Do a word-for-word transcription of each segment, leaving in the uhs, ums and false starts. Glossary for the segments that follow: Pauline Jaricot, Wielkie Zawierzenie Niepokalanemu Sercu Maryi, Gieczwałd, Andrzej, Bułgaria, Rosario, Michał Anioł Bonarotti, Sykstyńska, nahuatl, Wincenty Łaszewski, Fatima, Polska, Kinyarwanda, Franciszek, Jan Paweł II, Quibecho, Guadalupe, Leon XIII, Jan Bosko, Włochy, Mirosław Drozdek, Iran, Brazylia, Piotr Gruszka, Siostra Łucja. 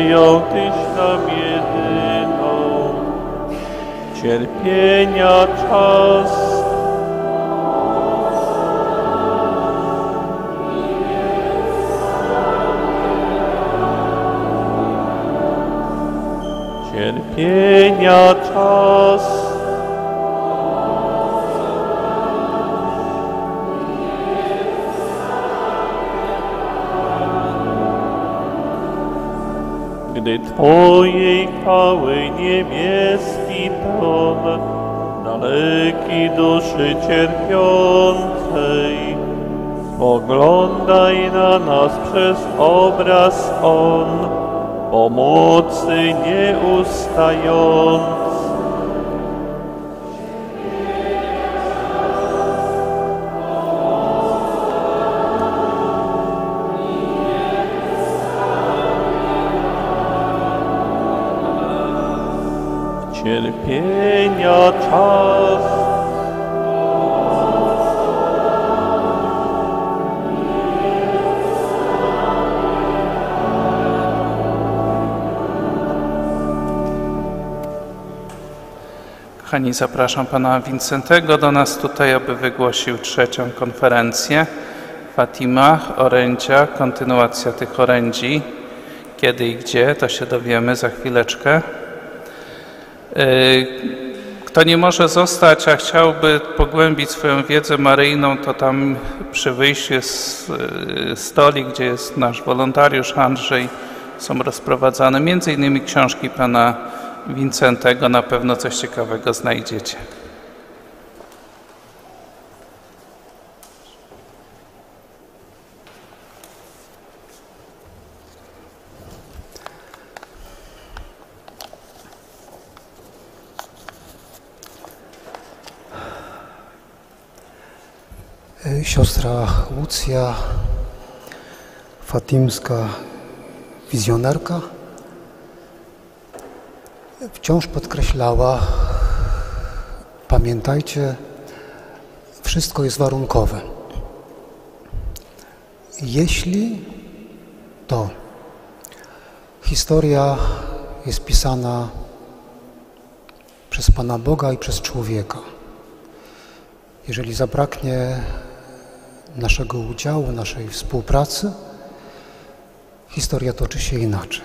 Ją Tyś tam jedyną, cierpienia czas. Cierpienia czas. Gdy Twojej chwały niebieski ton daleki duszy cierpiącej, spoglądaj na nas przez obraz On, pomocy nieustającej. Cierpienia czas. Kochani, zapraszam Pana Wincentego do nas tutaj, aby wygłosił trzecią konferencję. Fatima, orędzia, kontynuacja tych orędzi. Kiedy i gdzie, to się dowiemy za chwileczkę. Kto nie może zostać, a chciałby pogłębić swoją wiedzę maryjną, to tam przy wyjściu jest stolik, gdzie jest nasz wolontariusz Andrzej, są rozprowadzane między innymi książki Pana Wincentego. Na pewno coś ciekawego znajdziecie. Siostra Łucja, fatimska wizjonerka, wciąż podkreślała: pamiętajcie, wszystko jest warunkowe. Jeśli to historia jest pisana przez Pana Boga i przez człowieka, jeżeli zabraknie naszego udziału, naszej współpracy, historia toczy się inaczej.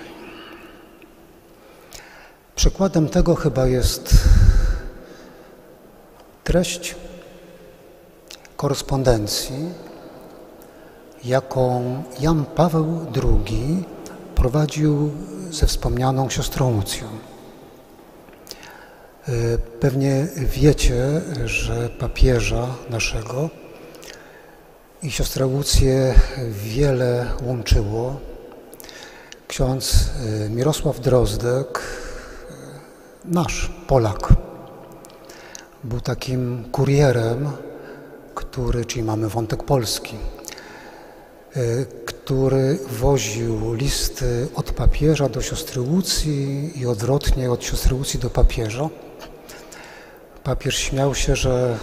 Przykładem tego chyba jest treść korespondencji, jaką Jan Paweł drugi prowadził ze wspomnianą siostrą Łucją. Pewnie wiecie, że papieża naszego i siostrę Łucję wiele łączyło. Ksiądz Mirosław Drozdek, nasz Polak, był takim kurierem, który, czyli mamy wątek polski, który woził listy od papieża do siostry Łucji i odwrotnie, od siostry Łucji do papieża. Papież śmiał się, że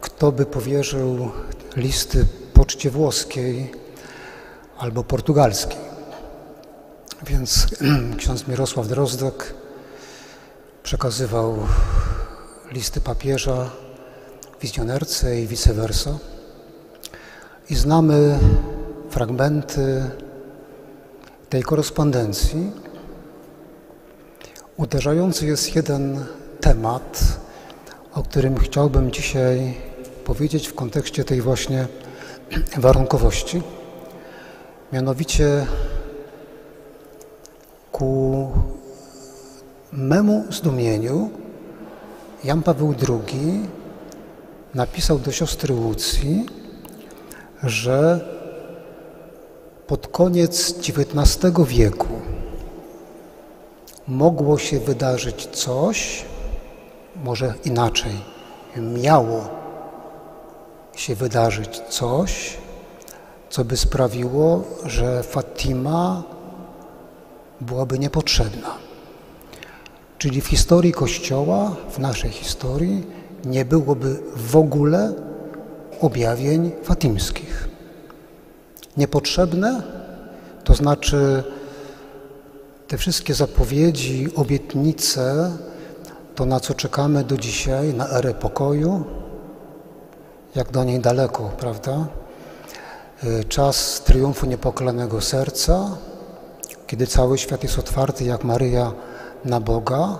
kto by powierzył listy poczcie włoskiej albo portugalskiej. Więc ksiądz Mirosław Drozdek przekazywał listy papieża wizjonerce i vice versa. I znamy fragmenty tej korespondencji. Uderzający jest jeden temat, o którym chciałbym dzisiaj powiedzieć w kontekście tej właśnie warunkowości. Mianowicie ku memu zdumieniu Jan Paweł drugi napisał do siostry Łucji, że pod koniec dziewiętnastego wieku mogło się wydarzyć coś, może inaczej, miało się wydarzyć coś, co by sprawiło, że Fatima byłaby niepotrzebna. Czyli w historii Kościoła, w naszej historii, nie byłoby w ogóle objawień fatimskich. Niepotrzebne, to znaczy Te wszystkie zapowiedzi, obietnice, to na co czekamy do dzisiaj, na erę pokoju, jak do niej daleko, prawda? Czas triumfu niepokalanego serca, kiedy cały świat jest otwarty jak Maryja na Boga.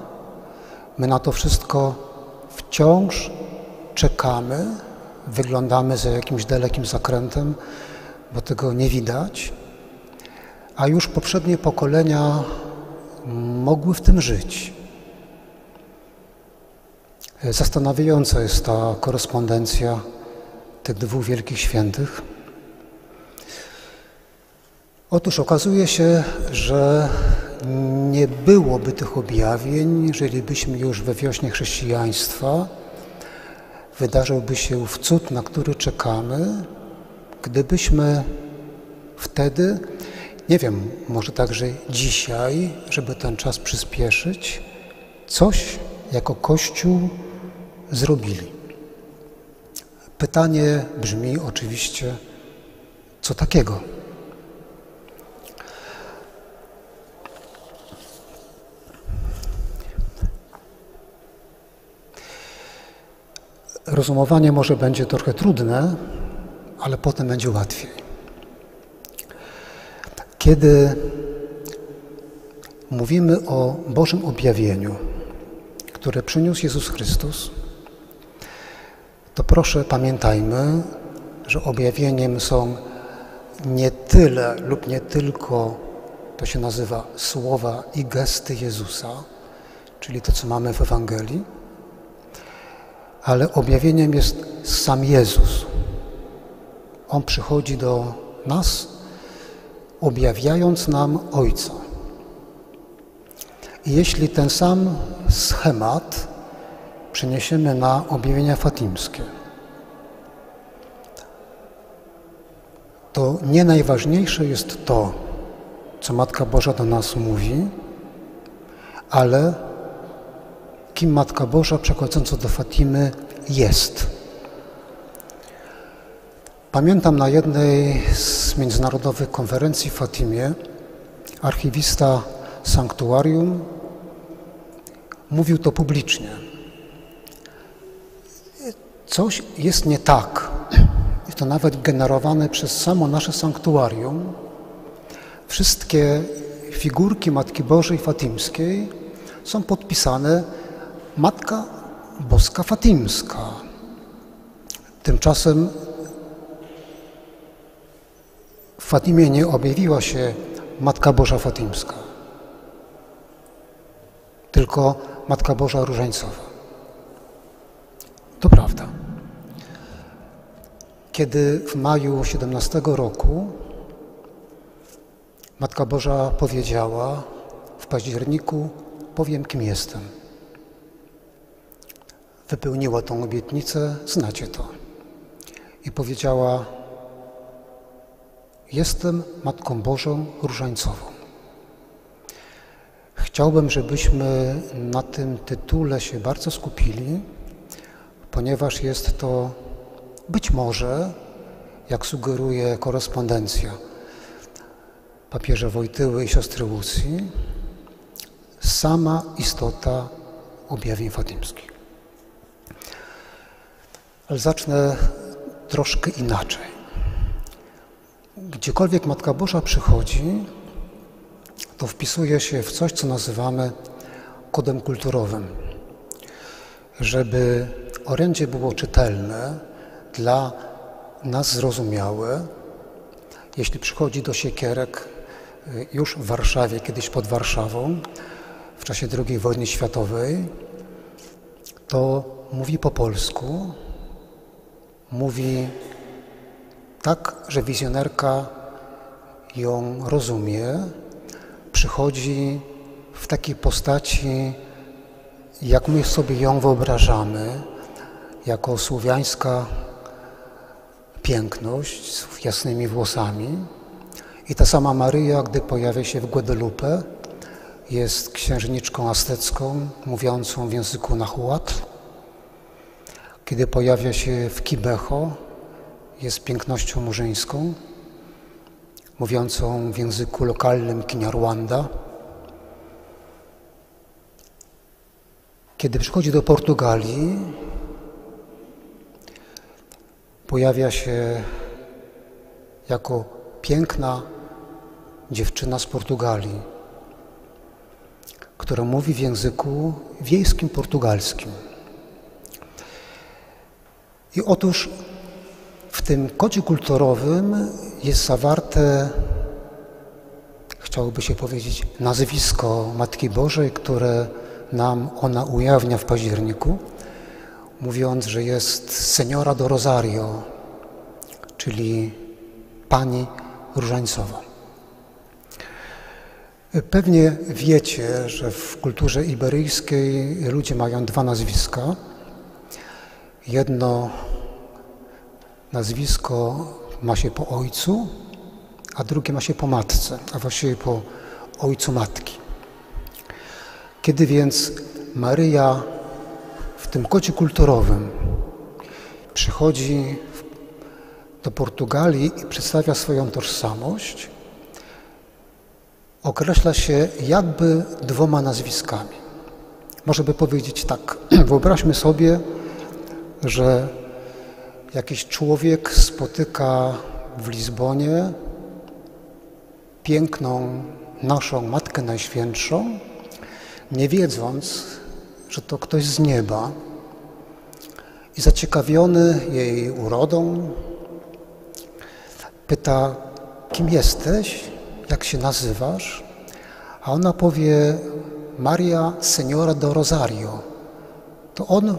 My na to wszystko wciąż czekamy, wyglądamy za jakimś dalekim zakrętem, bo tego nie widać, a już poprzednie pokolenia mogły w tym żyć. Zastanawiająca jest ta korespondencja tych dwóch wielkich świętych. Otóż okazuje się, że nie byłoby tych objawień, żylibyśmy już we wiośnie chrześcijaństwa, wydarzyłby się ów cud, na który czekamy, gdybyśmy wtedy, nie wiem, może także dzisiaj, żeby ten czas przyspieszyć, coś jako Kościół zrobili. Pytanie brzmi oczywiście, co takiego? Rozumowanie może będzie trochę trudne, ale potem będzie łatwiej. Kiedy mówimy o Bożym objawieniu, które przyniósł Jezus Chrystus, to proszę pamiętajmy, że objawieniem są nie tyle lub nie tylko, to się nazywa słowa i gesty Jezusa, czyli to, co mamy w Ewangelii, ale objawieniem jest sam Jezus. On przychodzi do nas, objawiając nam Ojca. I jeśli ten sam schemat przeniesiemy na objawienia fatimskie, to nie najważniejsze jest to, co Matka Boża do nas mówi, ale kim Matka Boża przechodząca do Fatimy jest. Pamiętam na jednej z międzynarodowych konferencji w Fatimie archiwista sanktuarium mówił to publicznie. Coś jest nie tak. Jest to nawet generowane przez samo nasze sanktuarium. Wszystkie figurki Matki Bożej Fatimskiej są podpisane Matka Boska Fatimska. Tymczasem w Fatimie nie objawiła się Matka Boża Fatimska, tylko Matka Boża Różańcowa. To prawda. Kiedy w maju siedemnastego roku Matka Boża powiedziała, w październiku powiem, kim jestem. Wypełniła tą obietnicę, znacie to. I powiedziała, jestem Matką Bożą Różańcową. Chciałbym, żebyśmy na tym tytule się bardzo skupili, ponieważ jest to być może, jak sugeruje korespondencja papieża Wojtyły i siostry Łucji, sama istota objawień fatimskich. Ale zacznę troszkę inaczej. Gdziekolwiek Matka Boża przychodzi, to wpisuje się w coś, co nazywamy kodem kulturowym. Żeby orędzie było czytelne, dla nas zrozumiałe, jeśli przychodzi do siekierek już w Warszawie, kiedyś pod Warszawą, w czasie drugiej wojny światowej, to mówi po polsku, mówi tak, że wizjonerka ją rozumie, przychodzi w takiej postaci, jak my sobie ją wyobrażamy, jako słowiańska piękność z jasnymi włosami. I ta sama Maryja, gdy pojawia się w Guadalupe, jest księżniczką aztecką, mówiącą w języku nahuatl. Kiedy pojawia się w Quibecho, jest pięknością murzyńską, mówiącą w języku lokalnym Kinyarwanda. Kiedy przychodzi do Portugalii, pojawia się jako piękna dziewczyna z Portugalii, która mówi w języku wiejskim portugalskim. I otóż w tym kodzie kulturowym jest zawarte, chciałoby się powiedzieć, nazwisko Matki Bożej, które nam ona ujawnia w październiku, mówiąc, że jest Seniora do Rosario, czyli Pani Różańcowa. Pewnie wiecie, że w kulturze iberyjskiej ludzie mają dwa nazwiska. Jedno nazwisko ma się po ojcu, a drugie ma się po matce, a właściwie po ojcu matki. Kiedy więc Maryja w tym kodzie kulturowym przychodzi do Portugalii i przedstawia swoją tożsamość, określa się jakby dwoma nazwiskami. Można by powiedzieć tak, wyobraźmy sobie, że jakiś człowiek spotyka w Lizbonie piękną naszą Matkę Najświętszą, nie wiedząc, że to ktoś z nieba, i zaciekawiony jej urodą pyta, kim jesteś, jak się nazywasz, a ona powie Maria Seniora do Rosario. To on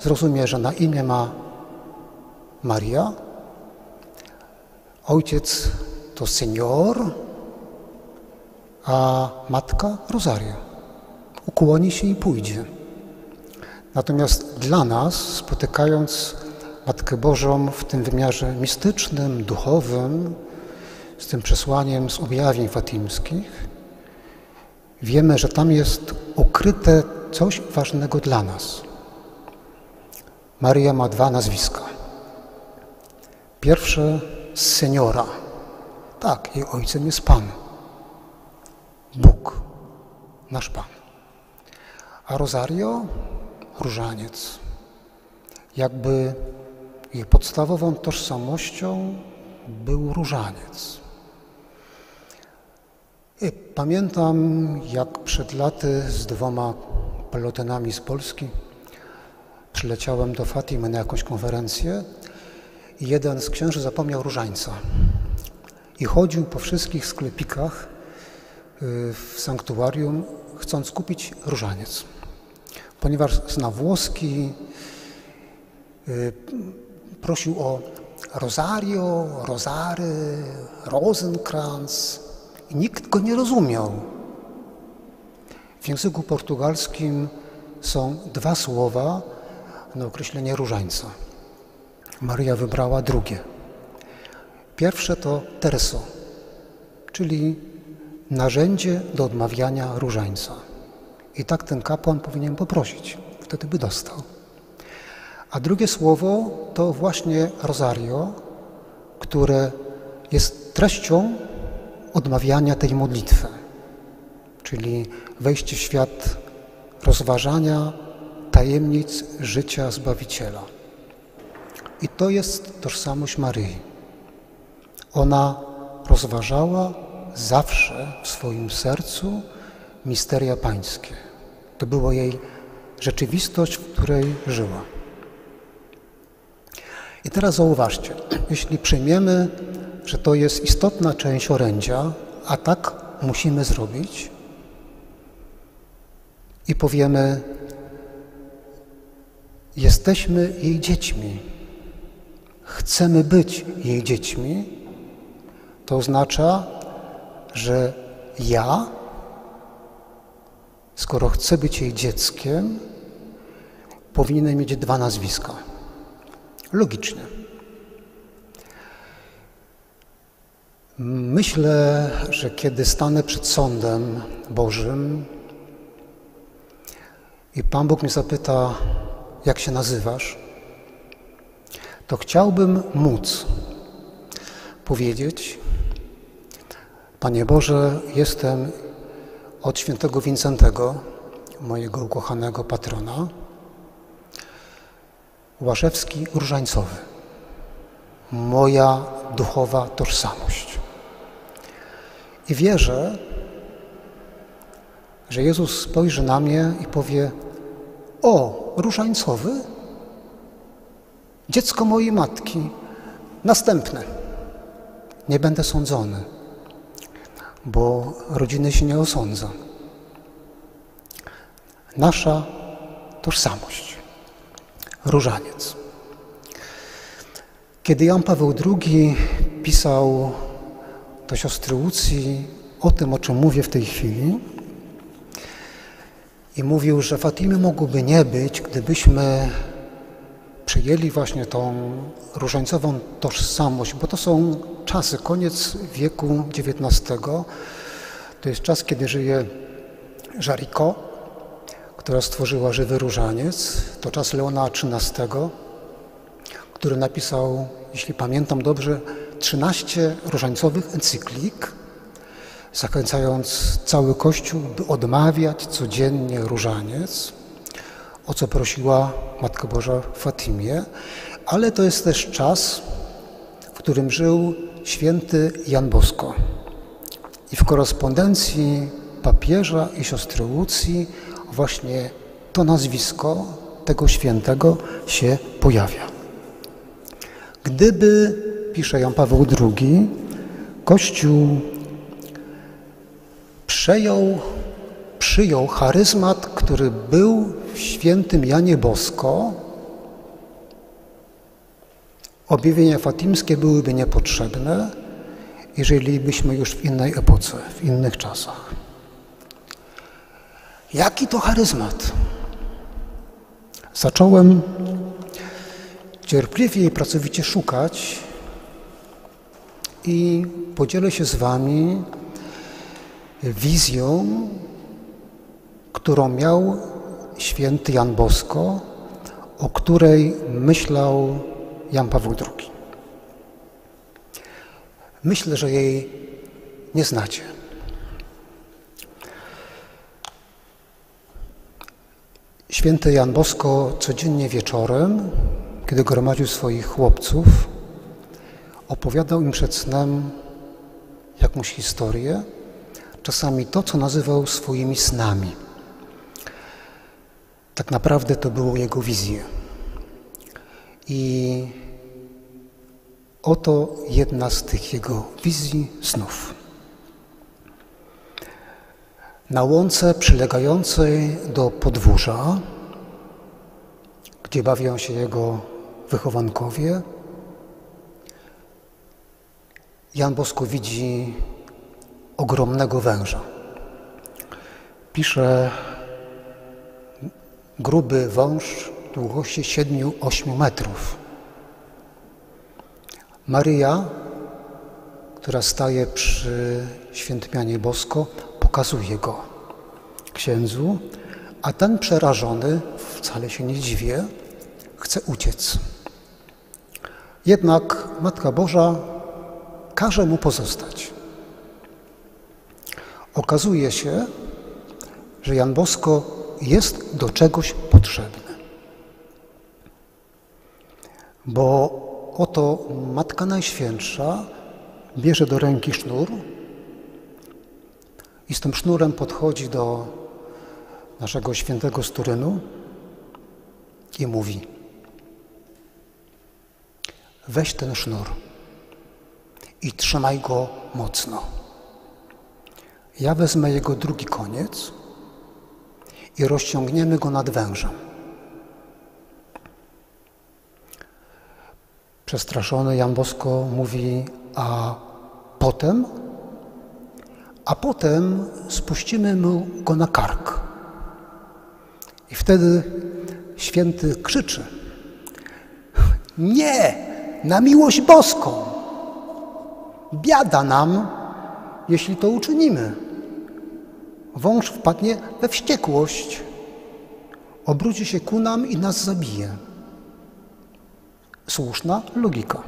zrozumie, że na imię ma Maria, ojciec to senior, a matka Rosario. Ukłoni się i pójdzie. Natomiast dla nas, spotykając Matkę Bożą w tym wymiarze mistycznym, duchowym, z tym przesłaniem z objawień fatimskich, wiemy, że tam jest ukryte coś ważnego dla nas. Maria ma dwa nazwiska. Pierwsze, Seniora. Tak, jej ojcem jest Pan. Bóg, nasz Pan. A Rosario, różaniec. Jakby jej podstawową tożsamością był różaniec. I pamiętam, jak przed laty z dwoma pelotonami z Polski przyleciałem do Fatimy na jakąś konferencję i jeden z księży zapomniał różańca. I chodził po wszystkich sklepikach w sanktuarium, chcąc kupić różaniec. Ponieważ zna włoski, prosił o rosario, rosary, rozenkrans i nikt go nie rozumiał. W języku portugalskim są dwa słowa na określenie różańca. Maria wybrała drugie. Pierwsze to terço, czyli narzędzie do odmawiania różańca. I tak ten kapłan powinien poprosić, wtedy by dostał. A drugie słowo to właśnie rosario, które jest treścią odmawiania tej modlitwy, czyli wejście w świat rozważania tajemnic życia Zbawiciela. I to jest tożsamość Maryi. Ona rozważała zawsze w swoim sercu misteria pańskie. To była jej rzeczywistość, w której żyła. I teraz zauważcie, jeśli przyjmiemy, że to jest istotna część orędzia, a tak musimy zrobić, i powiemy, jesteśmy jej dziećmi, chcemy być jej dziećmi, to oznacza, że ja, skoro chcę być jej dzieckiem, powinienem mieć dwa nazwiska. Logicznie. Myślę, że kiedy stanę przed sądem Bożym i Pan Bóg mnie zapyta, jak się nazywasz, to chciałbym móc powiedzieć, Panie Boże, jestem od świętego Wincentego, mojego ukochanego patrona, Łaszewski Różańcowy, moja duchowa tożsamość. I wierzę, że Jezus spojrzy na mnie i powie: o, Różańcowy? Dziecko mojej matki, następne. Nie będę sądzony, bo rodziny się nie osądza. Nasza tożsamość, różaniec. Kiedy Jan Paweł drugi pisał do siostry Łucji o tym, o czym mówię w tej chwili, i mówił, że Fatimy mogłoby nie być, gdybyśmy przyjęli właśnie tą różańcową tożsamość, bo to są czasy, koniec wieku dziewiętnastego, to jest czas, kiedy żyje Jaricot, która stworzyła żywy różaniec, to czas Leona trzynastego, który napisał, jeśli pamiętam dobrze, trzynaście różańcowych encyklik, zachęcając cały Kościół, by odmawiać codziennie różaniec, o co prosiła Matka Boża w Fatimie, ale to jest też czas, w którym żył święty Jan Bosko. I w korespondencji papieża i siostry Łucji właśnie to nazwisko tego świętego się pojawia. Gdyby, pisze Jan Paweł drugi, Kościół przejął, przyjął charyzmat, który był w świętym Janie Bosko, objawienia fatimskie byłyby niepotrzebne, jeżeli byśmy już w innej epoce, w innych czasach. Jaki to charyzmat? Zacząłem cierpliwie i pracowicie szukać i podzielę się z wami wizją, którą miał święty Jan Bosko, o której myślał Jan Paweł drugi. Myślę, że jej nie znacie. Święty Jan Bosko codziennie wieczorem, kiedy gromadził swoich chłopców, opowiadał im przed snem jakąś historię, czasami to, co nazywał swoimi snami. Tak naprawdę to było jego wizje. I oto jedna z tych jego wizji snów. Na łące przylegającej do podwórza, gdzie bawią się jego wychowankowie, Jan Bosko widzi ogromnego węża. Pisze: gruby wąż długości siedmiu do ośmiu metrów. Maryja, która staje przy świętym Janie Bosko, pokazuje go księdzu, a ten przerażony, wcale się nie dziwię, chce uciec. Jednak Matka Boża każe mu pozostać. Okazuje się, że Jan Bosko jest do czegoś potrzebny. Bo oto Matka Najświętsza bierze do ręki sznur i z tym sznurem podchodzi do naszego świętego z Turynu i mówi: weź ten sznur i trzymaj go mocno. Ja wezmę jego drugi koniec i rozciągniemy go nad wężem. Przestraszony Jan Bosko mówi: a potem? A potem spuścimy mu go na kark. I wtedy święty krzyczy: nie, na miłość boską! Biada nam, jeśli to uczynimy. Wąż wpadnie we wściekłość, obróci się ku nam i nas zabije. Słuszna logika.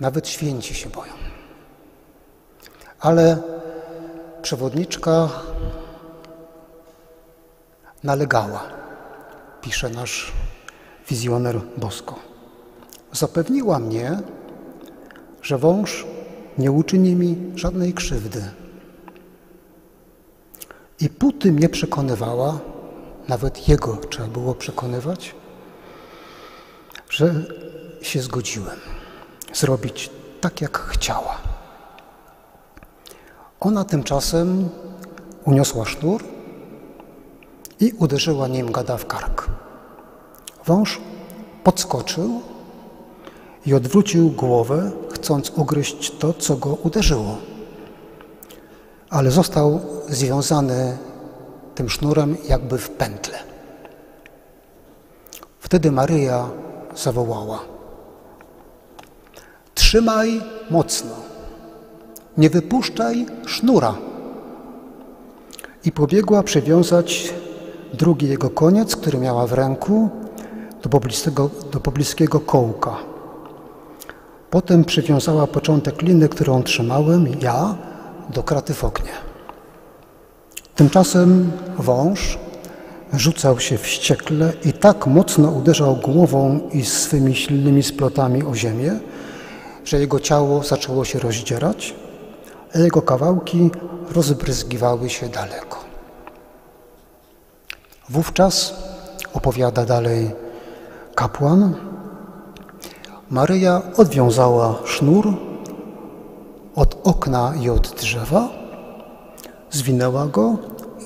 Nawet święci się boją. Ale przewodniczka nalegała, pisze nasz wizjoner Bosko. Zapewniła mnie, że wąż nie uczyni mi żadnej krzywdy. I póty mnie przekonywała, nawet jego trzeba było przekonywać, że się zgodziłem zrobić tak, jak chciała. Ona tymczasem uniosła sznur i uderzyła nim gada w kark. Wąż podskoczył i odwrócił głowę, chcąc ugryźć to, co go uderzyło. Ale został związany tym sznurem jakby w pętle. Wtedy Maryja zawołała: trzymaj mocno, nie wypuszczaj sznura. I pobiegła przywiązać drugi jego koniec, który miała w ręku, do pobliskiego, do pobliskiego kołka. Potem przywiązała początek liny, którą trzymałem ja, do kraty w oknie. Tymczasem wąż rzucał się wściekle i tak mocno uderzał głową i swymi silnymi splotami o ziemię, że jego ciało zaczęło się rozdzierać, a jego kawałki rozbryzgiwały się daleko. Wówczas, opowiada dalej kapłan, Maryja odwiązała sznur od okna i od drzewa, zwinęła go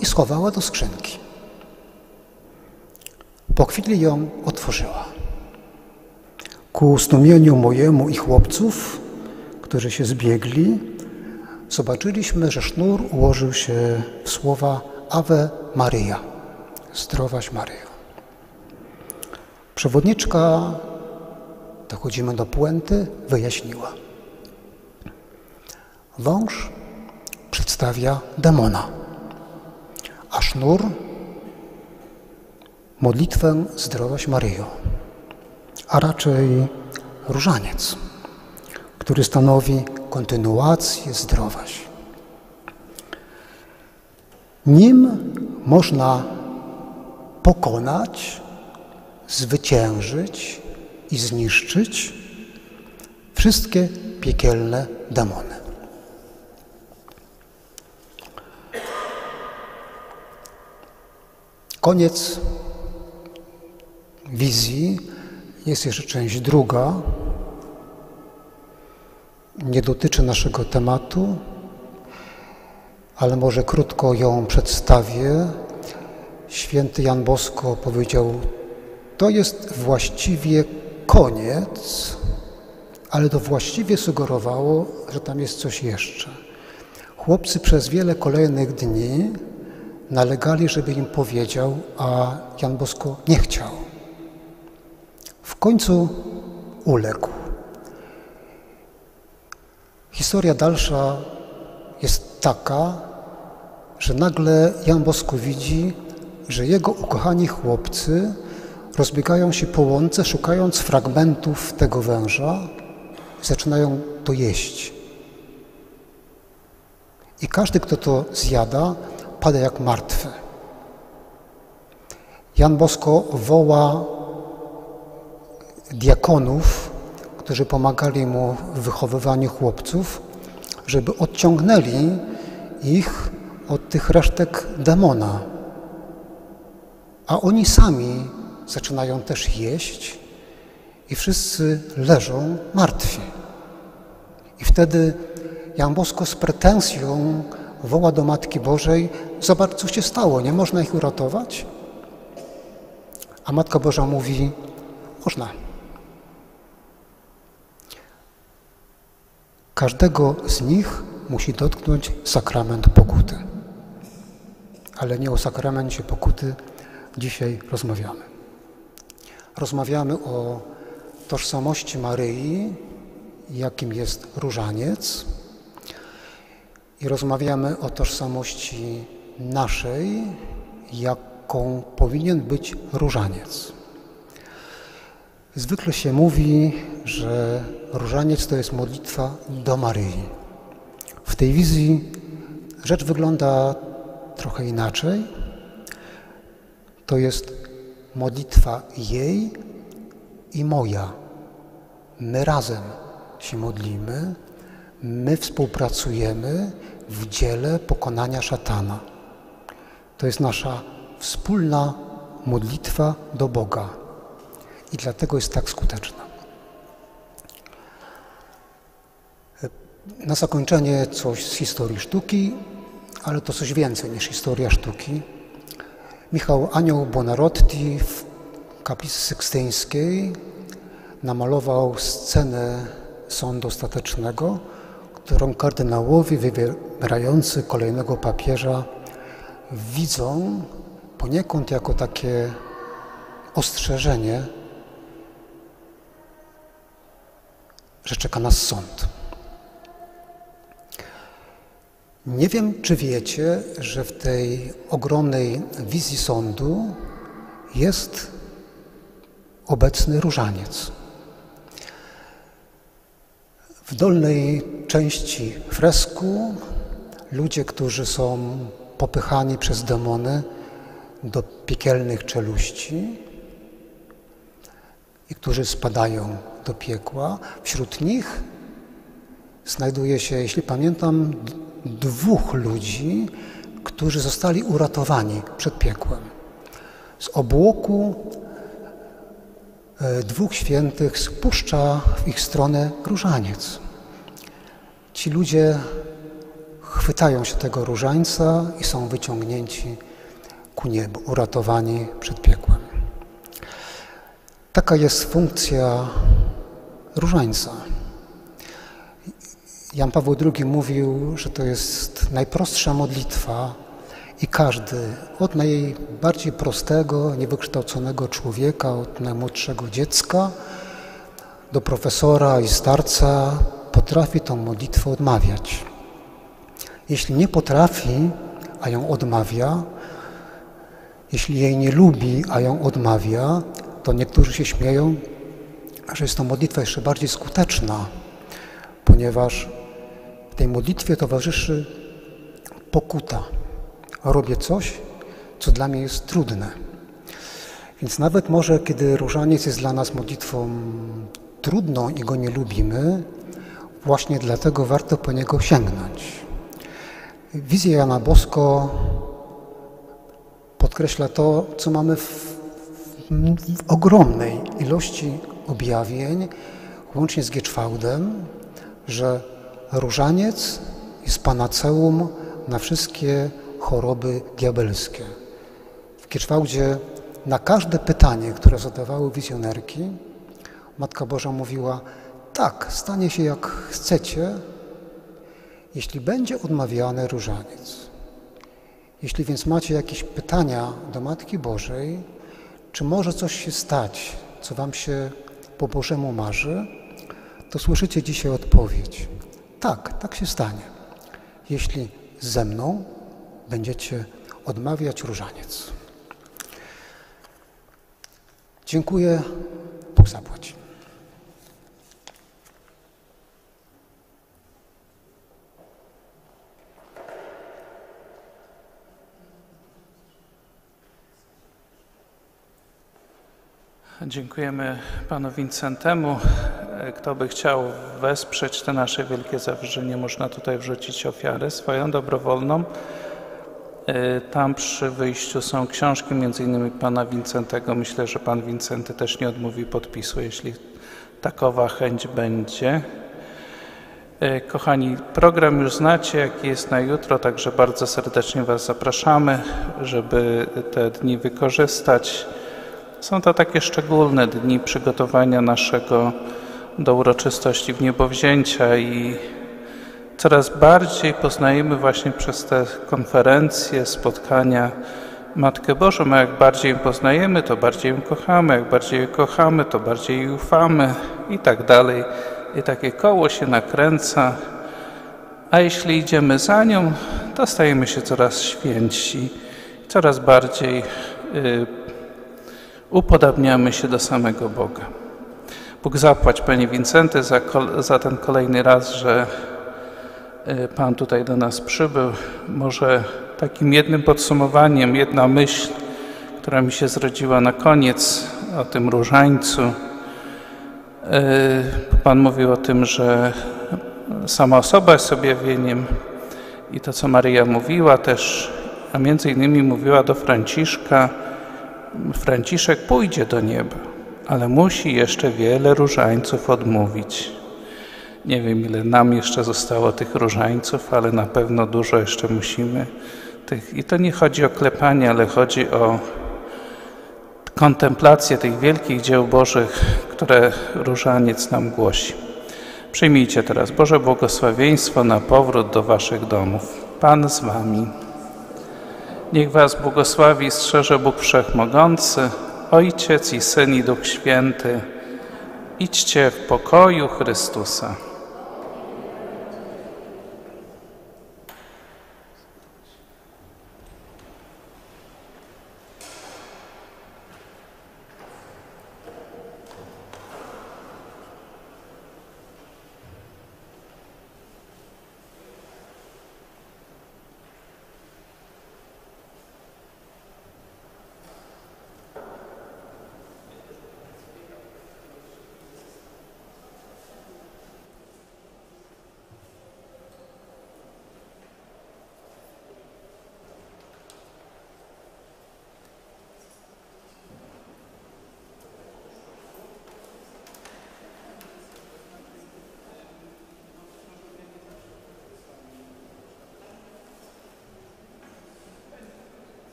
i schowała do skrzynki. Po chwili ją otworzyła. Ku zdumieniu mojemu i chłopców, którzy się zbiegli, zobaczyliśmy, że sznur ułożył się w słowa Ave Maria, zdrowaś Maryjo. Przewodniczka, dochodzimy do puenty, wyjaśniła. Wąż przedstawia demona, a sznur modlitwę Zdrowaś Maryjo, a raczej różaniec, który stanowi kontynuację Zdrowaś. Nim można pokonać, zwyciężyć i zniszczyć wszystkie piekielne demony. Koniec wizji. Jest jeszcze część druga. Nie dotyczy naszego tematu, ale może krótko ją przedstawię. Święty Jan Bosko powiedział, to jest właściwie koniec, ale to właściwie sugerowało, że tam jest coś jeszcze. Chłopcy przez wiele kolejnych dni nalegali, żeby im powiedział, a Jan Bosko nie chciał. W końcu uległ. Historia dalsza jest taka, że nagle Jan Bosko widzi, że jego ukochani chłopcy rozbiegają się po łące, szukając fragmentów tego węża, zaczynają to jeść. I każdy, kto to zjada, pada jak martwy. Jan Bosko woła diakonów, którzy pomagali mu w wychowywaniu chłopców, żeby odciągnęli ich od tych resztek demona. A oni sami zaczynają też jeść i wszyscy leżą martwi. I wtedy Jan Bosko z pretensją woła do Matki Bożej, zobacz, co się stało, nie można ich uratować? A Matka Boża mówi, można. Każdego z nich musi dotknąć sakrament pokuty. Ale nie o sakramencie pokuty dzisiaj rozmawiamy. Rozmawiamy o tożsamości Maryi, jakim jest różaniec, i rozmawiamy o tożsamości naszej, jaką powinien być różaniec. Zwykle się mówi, że różaniec to jest modlitwa do Maryi. W tej wizji rzecz wygląda trochę inaczej. To jest modlitwa jej i moja. My razem się modlimy, my współpracujemy w dziele pokonania szatana. To jest nasza wspólna modlitwa do Boga i dlatego jest tak skuteczna. Na zakończenie coś z historii sztuki, ale to coś więcej niż historia sztuki. Michał Anioł Bonarotti w kaplicy sykstyńskiej namalował scenę sądu ostatecznego, którą kardynałowie wybierający kolejnego papieża widzą poniekąd jako takie ostrzeżenie, że czeka nas sąd. Nie wiem, czy wiecie, że w tej ogromnej wizji sądu jest obecny różaniec. W dolnej części fresku ludzie, którzy są popychani przez demony do piekielnych czeluści i którzy spadają do piekła, wśród nich znajduje się, jeśli pamiętam, dwóch ludzi, którzy zostali uratowani przed piekłem. Z obłoku dwóch świętych spuszcza w ich stronę różaniec. Ci ludzie chwytają się tego różańca i są wyciągnięci ku niebu, uratowani przed piekłem. Taka jest funkcja różańca. Jan Paweł drugi mówił, że to jest najprostsza modlitwa i każdy, od najbardziej prostego, niewykształconego człowieka, od najmłodszego dziecka do profesora i starca, potrafi tą modlitwę odmawiać. Jeśli nie potrafi, a ją odmawia, jeśli jej nie lubi, a ją odmawia, to niektórzy się śmieją, że jest to modlitwa jeszcze bardziej skuteczna, ponieważ w tej modlitwie towarzyszy pokuta. Robię coś, co dla mnie jest trudne. Więc nawet może, kiedy różaniec jest dla nas modlitwą trudną i go nie lubimy, właśnie dlatego warto po niego sięgnąć. Wizja Jana Bosko podkreśla to, co mamy w, w ogromnej ilości objawień, łącznie z Gieczwałdem, że różaniec jest panaceum na wszystkie choroby diabelskie. W Gieczwałdzie na każde pytanie, które zadawały wizjonerki, Matka Boża mówiła: tak, stanie się jak chcecie, jeśli będzie odmawiany różaniec. Jeśli więc macie jakieś pytania do Matki Bożej, czy może coś się stać, co wam się po Bożemu marzy, to słyszycie dzisiaj odpowiedź. Tak, tak się stanie, jeśli ze mną będziecie odmawiać różaniec. Dziękuję, Bóg zapłaci. Dziękujemy panu Wincentemu. Kto by chciał wesprzeć te nasze wielkie zawierzenie, można tutaj wrzucić ofiarę swoją dobrowolną. Tam przy wyjściu są książki, między innymi pana Wincentego. Myślę, że pan Wincenty też nie odmówi podpisu, jeśli takowa chęć będzie. Kochani, program już znacie, jaki jest na jutro, także bardzo serdecznie was zapraszamy, żeby te dni wykorzystać. Są to takie szczególne dni przygotowania naszego do uroczystości wniebowzięcia i coraz bardziej poznajemy właśnie przez te konferencje, spotkania Matkę Bożą, a jak bardziej ją poznajemy, to bardziej ją kochamy, jak bardziej ją kochamy, to bardziej jej ufamy i tak dalej. I takie koło się nakręca, a jeśli idziemy za nią, to stajemy się coraz święci, coraz bardziej yy, upodabniamy się do samego Boga. Bóg zapłać, panie Wincenty, za, za ten kolejny raz, że pan tutaj do nas przybył. Może takim jednym podsumowaniem, jedna myśl, która mi się zrodziła na koniec, o tym różańcu. Pan mówił o tym, że sama osoba jest objawieniem i to, co Maryja mówiła też, a między innymi mówiła do Franciszka, Franciszek pójdzie do nieba, ale musi jeszcze wiele różańców odmówić. Nie wiem, ile nam jeszcze zostało tych różańców, ale na pewno dużo jeszcze musimy. Tych. I to nie chodzi o klepanie, ale chodzi o kontemplację tych wielkich dzieł Bożych, które różaniec nam głosi. Przyjmijcie teraz Boże błogosławieństwo na powrót do waszych domów. Pan z wami. Niech was błogosławi i strzeże Bóg Wszechmogący, Ojciec i Syn i Duch Święty. Idźcie w pokoju Chrystusa.